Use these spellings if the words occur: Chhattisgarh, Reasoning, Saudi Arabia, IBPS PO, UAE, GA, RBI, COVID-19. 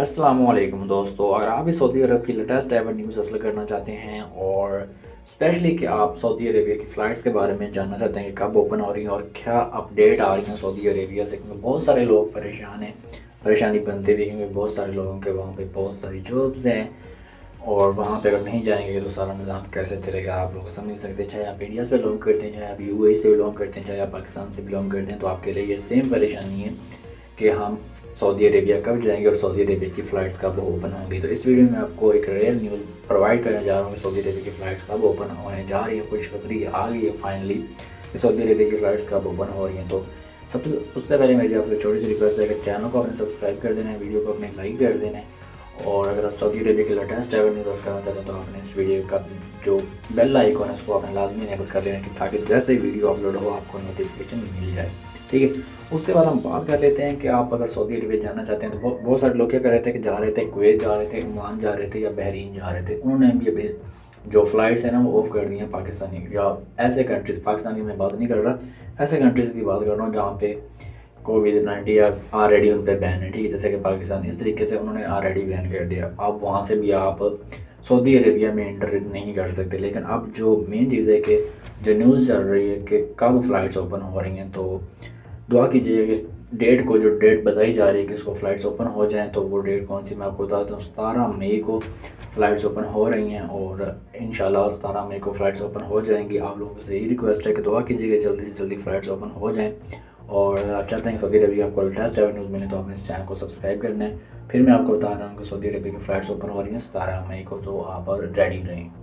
अस्सलामुअलैकुम दोस्तों, अगर आप भी सऊदी अरब की लेटेस्ट एवर न्यूज़ हासिल करना चाहते हैं और स्पेशली कि आप सऊदी अरेबिया की फ़्लाइट्स के बारे में जानना चाहते हैं कि कब ओपन हो रही हैं और क्या अपडेट आ रही हैं सऊदी अरेबिया से, क्योंकि बहुत सारे लोग परेशान हैं, परेशानी बनते भी क्योंकि बहुत सारे लोगों के वहाँ पर बहुत सारी जॉब्स हैं और वहाँ पर अगर नहीं जाएंगे तो सारा निज़ाम कैसे चलेगा आप लोग समझ सकते हैं। चाहे आप इंडिया से बिलोंग करते हैं, चाहे आप UAE से बिलोंग करते हैं, चाहे आप पाकिस्तान से बिलोंग करते हैं, तो आपके लिए ये सेम परेशानी है कि हम सऊदी अरेबिया कब जाएंगे और सऊदी अरेबिया की फ़्लाइट्स कब ओपन होंगी। तो इस वीडियो में आपको एक रियल न्यूज़ प्रोवाइड करने जा रहा हूँ कि सऊदी अरेबिया की फ़्लाइट्स कब ओपन होने जा रही है। खुशखबरी आ गई है फाइनली, सऊदी अरेबिया की फ़्लाइट्स कब ओपन हो रही हैं। तो सबसे उससे पहले मेरी आपसे छोटी सी रिक्वेस्ट है कि चैनल को आपने सब्सक्राइब कर देना है, वीडियो को आपने लाइक कर देना है, और अगर आप सऊदी अरेबिया के लेटेस्ट एवेन्यू वर्क करना चाहते हैं तो आपने इस वीडियो का जो बेल आइकॉन है उसको आपने लाजमी इनेबल कर लेना है ताकि जैसे वीडियो अपलोड हो आपको नोटिफिकेशन मिल जाए, ठीक है। उसके बाद हम बात कर लेते हैं कि आप अगर सऊदी अरब जाना चाहते हैं तो बहुत सारे लोग क्या कर रहे थे कि जा रहे थे, कुवैत जा रहे थे, ओमान जा रहे थे या बहरीन जा रहे थे, उन्होंने भी अभी जो फ़्लाइट्स हैं ना वो ऑफ़ कर दी हैं पाकिस्तानी या ऐसे कंट्रीज़, पाकिस्तानी में बात नहीं कर रहा, ऐसे कंट्रीज़ की बात कर रहा हूँ जहाँ पे COVID-19 या ऑलरेडी उन पर बैन है, ठीक है। जैसे कि पाकिस्तान इस तरीके से उन्होंने ऑलरेडी बैन कर दिया, आप वहाँ से भी आप सऊदी अरेबिया में एंटर नहीं कर सकते। लेकिन अब जो मेन चीज़ है कि जो न्यूज़ चल रही है कि कब फ़्लाइट्स ओपन हो रही हैं, तो दुआ कीजिए कि इस डेट को, जो डेट बताई जा रही है कि इसको फ़्लाइट्स ओपन हो जाएं, तो वो डेट कौन सी मैं आपको बता दूँ, 17 मई को फ़्लाइट्स ओपन हो रही हैं और इंशाल्लाह 17 मई को फ़्लाइट्स ओपन हो जाएंगी। आप लोगों से यही रिक्वेस्ट है कि दुआ कीजिए कि जल्दी से जल्दी फ़्लाइट्स ओपन हो जाएं। और आप चाहते हैं सऊदी अरबिया आपको लेटेस्ट न्यूज़ मिले तो आपने इस चैनल को सब्सक्राइब करना है। फिर मैं आपको बता रहा हूँ कि सऊदी अरबिया की फ़्लाइट्स ओपन हो रही हैं 17 मई को, तो आप रेडी रहें।